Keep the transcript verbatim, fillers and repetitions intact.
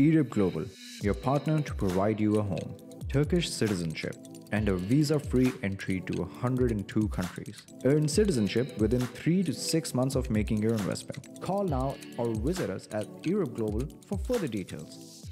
E R I P Global, your partner to provide you a home, Turkish citizenship, and a visa-free entry to one hundred two countries. Earn citizenship within three to six months of making your investment. Call now or visit us at E R I P Global for further details.